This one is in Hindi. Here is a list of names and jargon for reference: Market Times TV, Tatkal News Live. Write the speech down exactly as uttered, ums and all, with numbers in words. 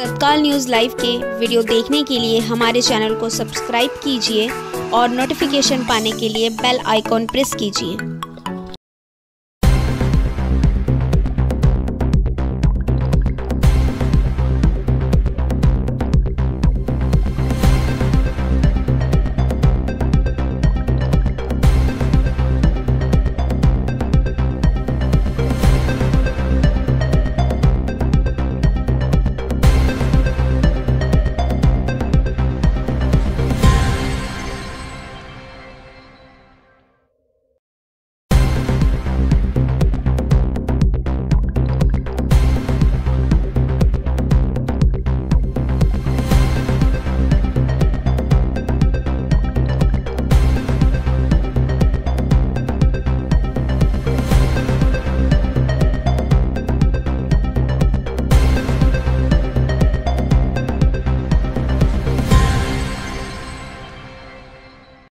तत्काल न्यूज़ लाइव के वीडियो देखने के लिए हमारे चैनल को सब्सक्राइब कीजिए और नोटिफिकेशन पाने के लिए बेल आइकॉन प्रेस कीजिए।